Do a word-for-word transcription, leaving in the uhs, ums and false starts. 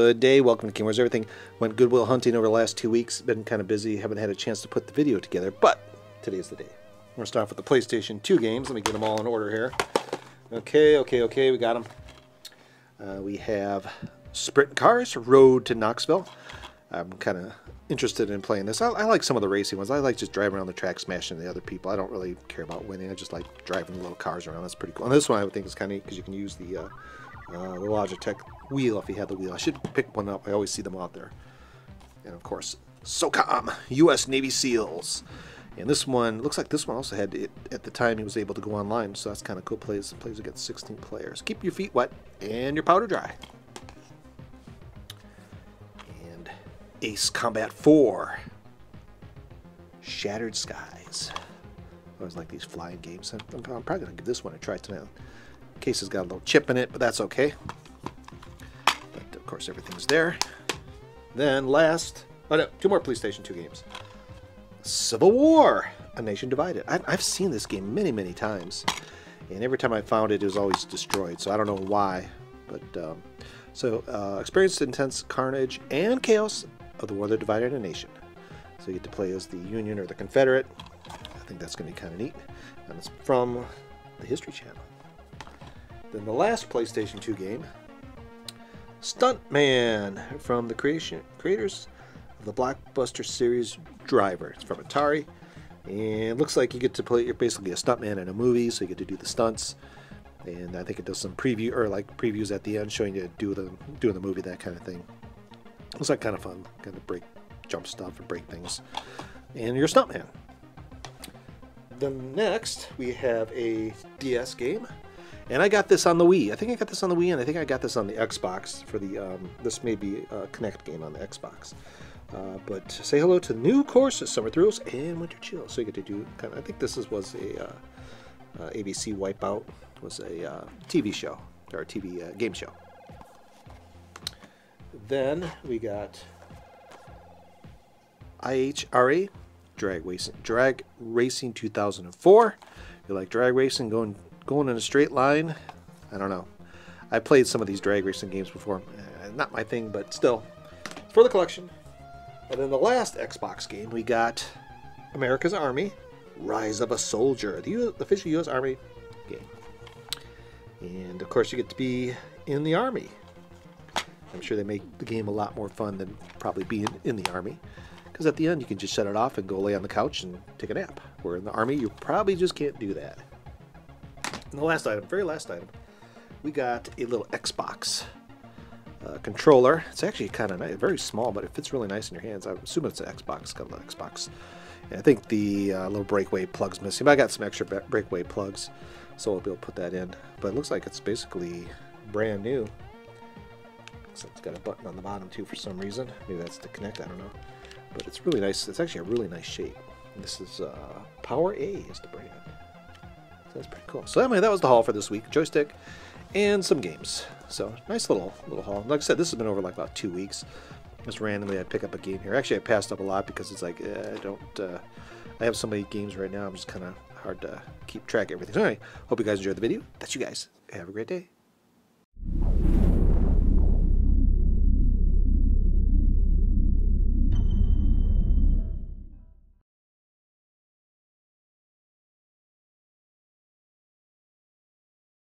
Good day, welcome to King Wars Everything. Went Goodwill hunting over the last two weeks, been kind of busy, haven't had a chance to put the video together, but today is the day. We're gonna start off with the PlayStation two games. Let me get them all in order here. Okay, okay, okay, we got them. Uh, we have Sprint Cars, Road to Knoxville. I'm kind of interested in playing this. I, I like some of the racing ones. I like just driving around the track, smashing the other people. I don't really care about winning. I just like driving the little cars around. That's pretty cool. And this one I think is kind of neat because you can use the... Uh, Uh, the Logitech wheel if you had the wheel. I should pick one up. I always see them out there. And of course, SOCOM, U S Navy SEALs. And this one, looks like this one also had it at the time he was able to go online, so that's kind of cool. Plays, plays against sixteen players. Keep your feet wet and your powder dry. And Ace Combat four, Shattered Skies. I always like these flying games. I'm, I'm probably going to give this one a try tonight. Case has got a little chip in it, but that's okay. But of course, everything's there. Then last, oh no, two more PlayStation two games. Civil War: A Nation Divided. I, I've seen this game many, many times, and every time I found it, it was always destroyed. So I don't know why. But um, so uh, experienced intense carnage and chaos of the war that divided a nation. So you get to play as the Union or the Confederate. I think that's going to be kind of neat, and it's from the History Channel. Then the last PlayStation two game, Stuntman, from the creation creators of the blockbuster series Driver. It's from Atari, and it looks like you get to play. You're basically a stuntman in a movie, so you get to do the stunts. And I think it does some preview or like previews at the end, showing you do the doing the movie, that kind of thing. Looks like kind of fun, kind of break, jump stuff and break things. And you're a stuntman. Then next we have a D S game. And I got this on the Wii. I think I got this on the Wii, and I think I got this on the Xbox for the, um, this may be a Kinect game on the Xbox. Uh, but say hello to new courses, Summer Thrills and Winter Chill. So you get to do, kind of, I think this is, was a uh, uh, A B C Wipeout, was a uh, T V show, or a T V uh, game show. Then we got I H R A, Drag Racing, Drag Racing two thousand four. You like drag racing, going... Going in a straight line? I don't know. I played some of these drag racing games before. Eh, not my thing, but still. For the collection. And then the last Xbox game, we got America's Army, Rise of a Soldier, the U official U S Army game. And of course you get to be in the Army. I'm sure they make the game a lot more fun than probably being in the Army. Because at the end you can just shut it off and go lay on the couch and take a nap. Where in the Army you probably just can't do that. And the last item, very last item, we got a little Xbox uh, controller. It's actually kind of nice, very small, but it fits really nice in your hands. I'm assuming it's an Xbox, got a little Xbox. And I think the uh, little breakaway plug's missing, but I got some extra breakaway plugs, so I'll be able to put that in. But it looks like it's basically brand new. Looks like it's got a button on the bottom too for some reason. Maybe that's to connect, I don't know. But it's really nice. It's actually a really nice shape. And this is uh, Power A is the brand. That's pretty cool. So anyway, that was the haul for this week. Joystick and some games. So nice little little haul. Like I said, this has been over like about two weeks. Just randomly, I pick up a game here. Actually, I passed up a lot because it's like eh, I don't. Uh, I have so many games right now. I'm just kind of hard to keep track of everything. So anyway, hope you guys enjoyed the video. That's you guys. Have a great day.